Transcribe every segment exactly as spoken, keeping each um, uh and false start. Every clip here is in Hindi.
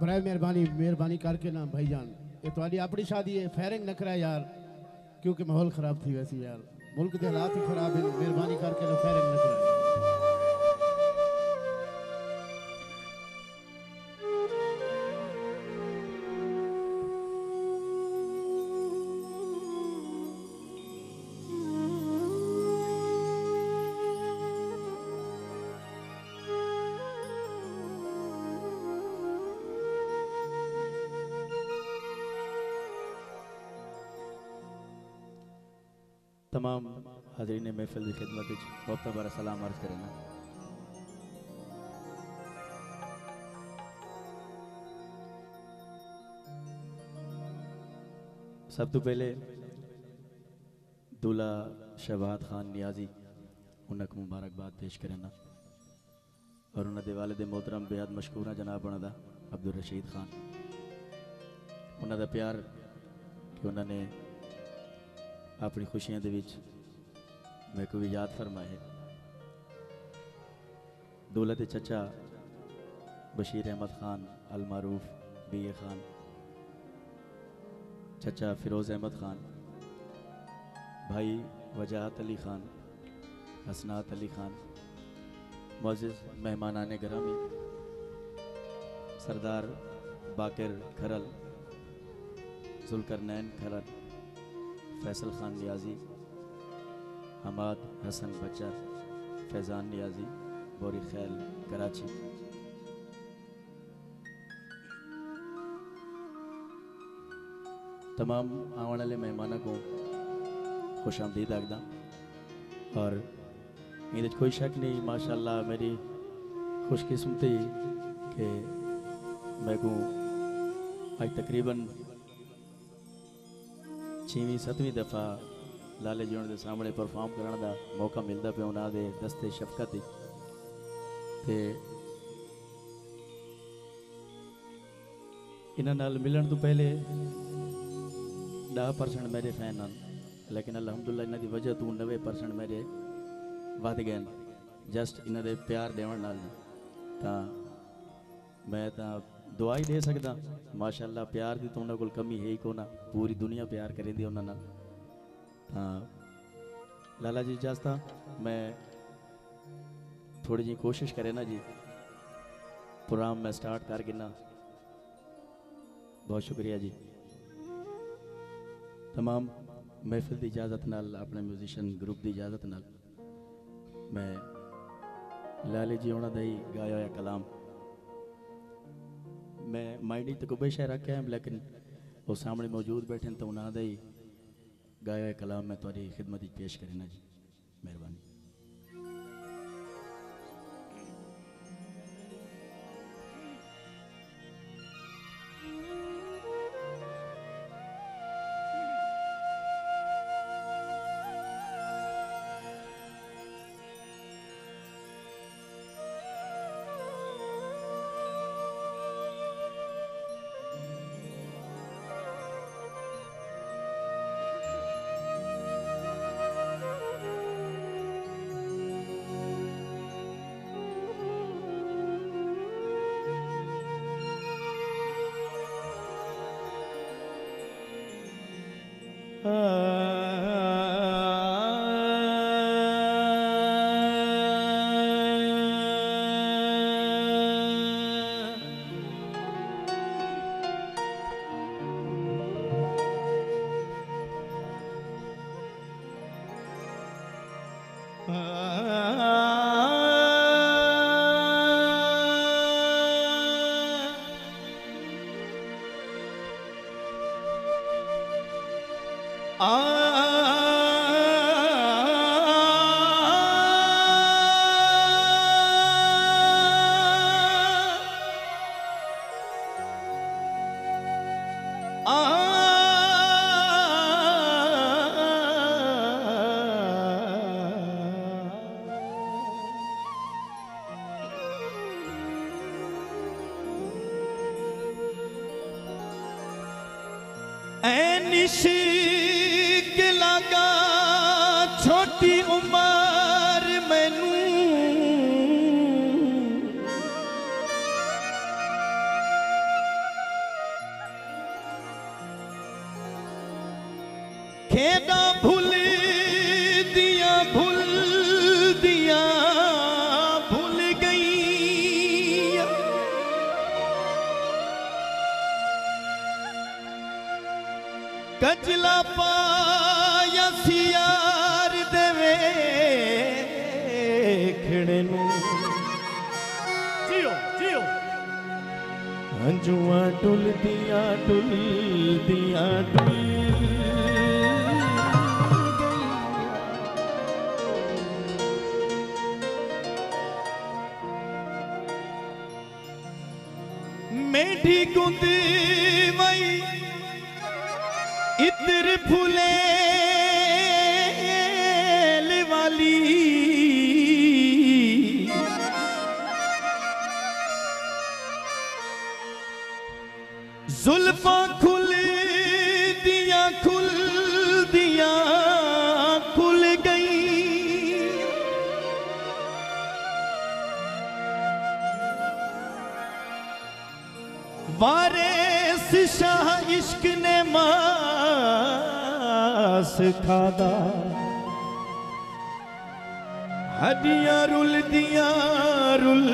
बराए मेहरबानी मेहरबानी करके ना भाईजान ये तुम्हारी अपनी शादी है, फायरिंग न कराए यार, क्योंकि माहौल ख़राब थी वैसे यार, मुल्क के हालात ही खराब है, मेहरबानी करके ना फायरिंग न कराए। तमाम हाजरीन महफिल की खिदमत बहुत बड़ा सलाम अर्ज करेंगे। सब तो पहले दूल्हा शहज़ाद खान नियाजी उन्हें मुबारकबाद पेश करेंगे और उन्होंने वालिद मोहतरम बेहद मशहूर हैं जनाब उन्होंने अब्दुल रशीद खान, उन्होंने प्यार कि उन्होंने अपनी खुशियां दे विच मेरे को भी याद फरमाए। दौलत चचा बशीर अहमद खान अलमारूफ बी ए खान, चचा फिरोज़ अहमद खान, भाई वजहत अली खान, हसनात अली खान, मुअज़्ज़िज़ मेहमानाने गिरामी, सरदार बाकर खरल, ज़ुल्करनैन खरल, फैसल खान रियाजी, अमाद हसन बच्चा, फैज़ान रियाजी, बोरी खैल कराची। तमाम आने वाले मेहमानों को खुश आमदीद आखदा और मेरे कोई शक नहीं, माशाल्लाह मेरी खुशकिस्मती कि मैं को आज तकरीबन छवीं सतवीं दफ़ा लाले जीवन के सामने परफॉर्म करने का मौका मिलता पे, उन्होंने दस्ते शफकत ते इन्हों मिलन तो पहले दस परसेंट मेरे फैन हैं, लेकिन अलहमदुल्ला इन्हों की वजह तो नब्बे परसेंट मेरे वध गए जस्ट इन्हों के प्यार देवन नाल। तां मैं तां दुआई दे सकदा माशाल्लाह प्यार दी तो उन्हां कोल कमी है ही कोना, पूरी दुनिया प्यार करेंदी उन्हां नाल। हाँ लाला जी इजाजता मैं थोड़ी जी कोशिश करें ना जी प्रोग्राम मैं स्टार्ट करके ना। बहुत शुक्रिया जी तमाम महफिल की इजाजत नाल, अपने म्यूजिशियन ग्रुप की इजाजत नाल मैं लाले जी उन्हां दा ही गाया होया कलाम मैं माइंड तक कोई शह रखे हैं, लेकिन वो सामने मौजूद बैठे तो उन्होंने ही गाया कलाम मैं तुम्हारी खिदमत पेश करना जी, मेहरबानी। खेदा भूल दिया भूल दिया भूल गई कजला पाया सियार देवे खड़े अंजुआ टुल दिया टुल दिया टुल मेढी गुंदी वही इतर फूले जुल्फा खुल दिया खुल दिया खुल गई वारिस शाह इश्क ने मास खादा हड्डियां रुल दिया रुल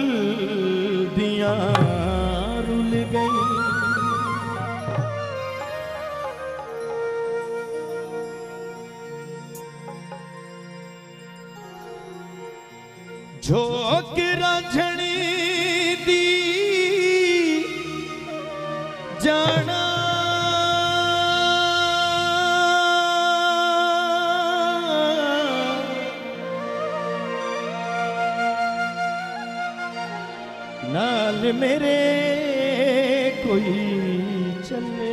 दिया रुल गई झोंक राझनी दी जाना नाल मेरे कोई चले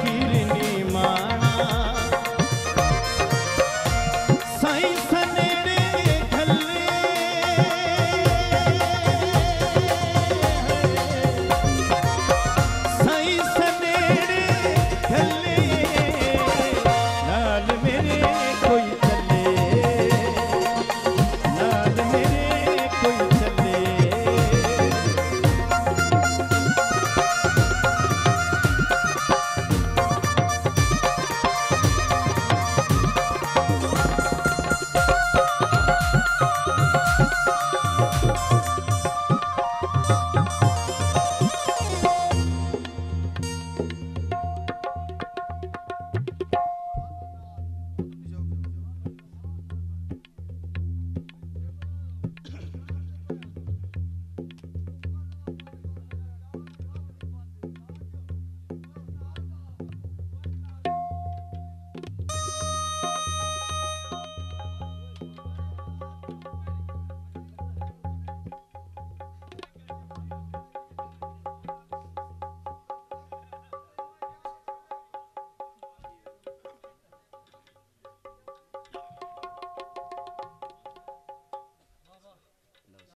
की